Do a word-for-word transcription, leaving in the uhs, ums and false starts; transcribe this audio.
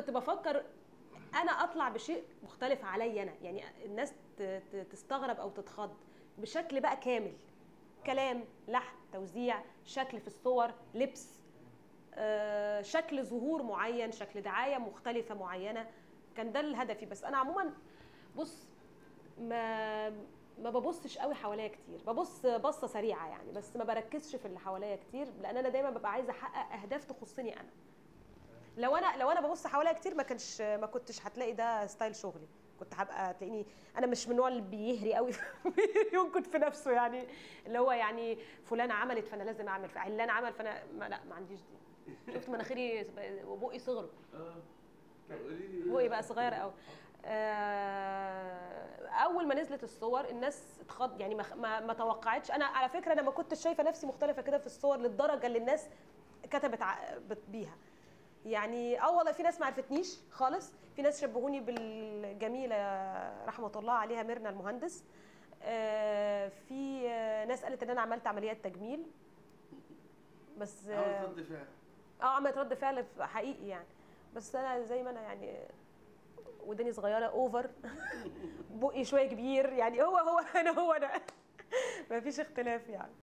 كنت بفكر انا اطلع بشيء مختلف عليا انا، يعني الناس تستغرب او تتخض بشكل بقى كامل، كلام، لحن، توزيع، شكل في الصور، لبس، آه، شكل ظهور معين، شكل دعايه مختلفه معينه. كان ده الهدفي. بس انا عموما بص ما ما ببصش قوي حواليا كتير، ببص بصه سريعه يعني، بس ما بركزش في اللي حواليا كتير، لان انا دايما ببقى عايزه احقق اهداف تخصني انا. لو انا لو انا ببص حواليا كتير ما كانش ما كنتش هتلاقي ده ستايل شغلي. كنت هبقى تلاقيني انا مش من النوع اللي بيهري قوي ينكد في نفسه، يعني اللي هو يعني فلان عملت فانا لازم اعمل، علان عمل فانا ما لا ما عنديش دي. شفت مناخيري وبقي صغره. بقي بقى صغير قوي. اول ما نزلت الصور الناس اتخض، يعني ما ما توقعتش. انا على فكره انا ما كنتش شايفه نفسي مختلفه كده في الصور للدرجه اللي الناس كتبت بيها. يعني اه والله في ناس ما عرفتنيش خالص، في ناس شبهوني بالجميله رحمه الله عليها ميرنا المهندس، في ناس قالت ان انا عملت عمليات تجميل، بس عملت رد فعل اه عملت رد فعل حقيقي يعني. بس انا زي ما انا يعني وداني صغيره اوفر بقي شويه كبير، يعني هو هو انا هو انا مفيش اختلاف يعني.